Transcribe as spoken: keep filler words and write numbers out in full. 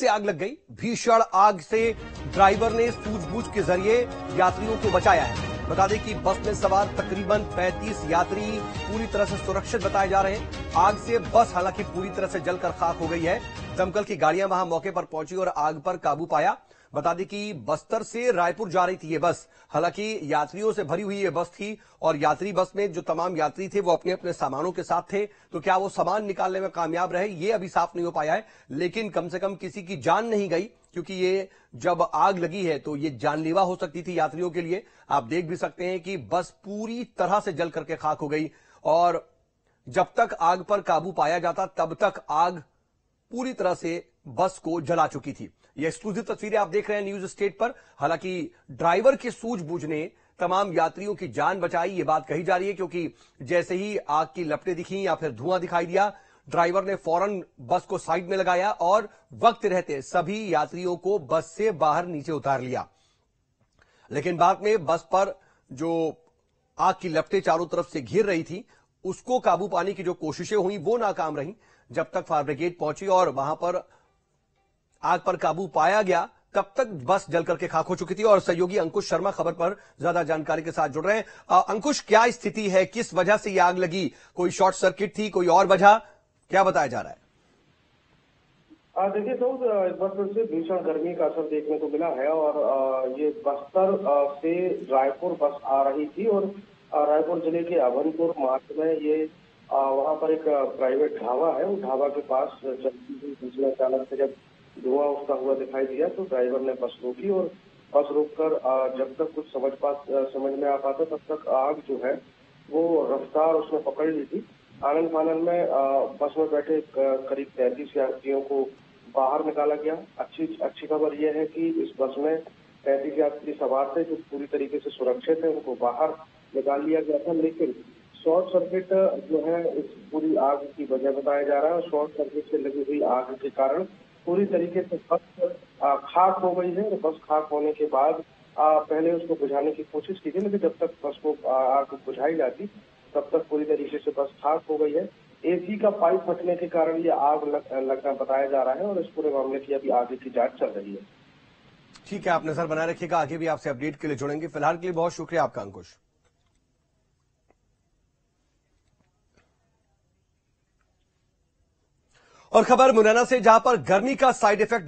से आग लग गई। भीषण आग से ड्राइवर ने सूझबूझ के जरिए यात्रियों को बचाया है। बता दें कि बस में सवार तकरीबन पैंतीस यात्री पूरी तरह से सुरक्षित बताए जा रहे हैं। आग से बस हालांकि पूरी तरह से जलकर खाक हो गई है। दमकल की गाड़ियां वहां मौके पर पहुंची और आग पर काबू पाया। बता दें कि बस्तर से रायपुर जा रही थी ये बस। हालांकि यात्रियों से भरी हुई ये बस थी और यात्री बस में जो तमाम यात्री थे वो अपने अपने सामानों के साथ थे, तो क्या वो सामान निकालने में कामयाब रहे ये अभी साफ नहीं हो पाया है, लेकिन कम से कम किसी की जान नहीं गई, क्योंकि ये जब आग लगी है तो ये जानलेवा हो सकती थी यात्रियों के लिए। आप देख भी सकते हैं कि बस पूरी तरह से जल करके खाक हो गई और जब तक आग पर काबू पाया जाता तब तक आग पूरी तरह से बस को जला चुकी थी। ये एक्सक्लूसिव तस्वीरें आप देख रहे हैं न्यूज स्टेट पर। हालांकि ड्राइवर के सूझबूझ ने तमाम यात्रियों की जान बचाई ये बात कही जा रही है, क्योंकि जैसे ही आग की लपटें दिखीं या फिर धुआं दिखाई दिया, ड्राइवर ने फौरन बस को साइड में लगाया और वक्त रहते सभी यात्रियों को बस से बाहर नीचे उतार लिया। लेकिन बाद में बस पर जो आग की लपटें चारों तरफ से घिर रही थी उसको काबू पाने की जो कोशिशें हुई वो नाकाम रही। जब तक फायर ब्रिगेड पहुंची और वहां पर आग पर काबू पाया गया तब तक बस जल करके खाक हो चुकी थी। और सहयोगी अंकुश शर्मा खबर पर ज्यादा जानकारी के साथ जुड़ रहे हैं। अंकुश, क्या स्थिति है, किस वजह से ये आग लगी? कोई शॉर्ट सर्किट थी, कोई और वजह, क्या बताया जा रहा है? देखिए, तो बस से भीषण गर्मी का असर देखने को मिला है और ये बस्तर से रायपुर बस आ रही थी और रायपुर जिले के अभनपुर मार्ग में ये वहाँ पर एक प्राइवेट ढाबा है, उस ढाबा के पास चलती अचानक से जब धुआं उठता हुआ दिखाई दिया तो ड्राइवर ने बस रोकी और बस रोककर जब तक कुछ समझ पा समझ में आ पाता तब तक आग जो है वो रफ्तार उसने पकड़ ली थी। आनन फानन में बस में बैठे करीब पैंतीस यात्रियों को बाहर निकाला गया। अच्छी अच्छी खबर यह है कि इस बस में पैंतीस यात्री सवार थे जो पूरी तरीके से सुरक्षित है, उनको बाहर निकाल लिया गया था। लेकिन शॉर्ट सर्किट जो है इस पूरी आग की वजह बताया जा रहा है। शॉर्ट सर्किट से लगी हुई आग के कारण पूरी तरीके से बस खाक हो गई है। बस खाक होने के बाद पहले उसको बुझाने की कोशिश की थी, लेकिन जब तक बस को आग बुझाई जाती तब तक पूरी तरीके से बस खाक हो गई है। एसी का पाइप फटने के कारण ये आग लग, लगना बताया जा रहा है और इस पूरे मामले की अभी आगे की जांच चल रही है। ठीक है, आप नजर बनाए रखिएगा, आगे भी आपसे अपडेट के लिए जुड़ेंगे। फिलहाल के लिए बहुत शुक्रिया आपका अंकुश। और खबर मुरैना से, जहां पर गर्मी का साइड इफेक्ट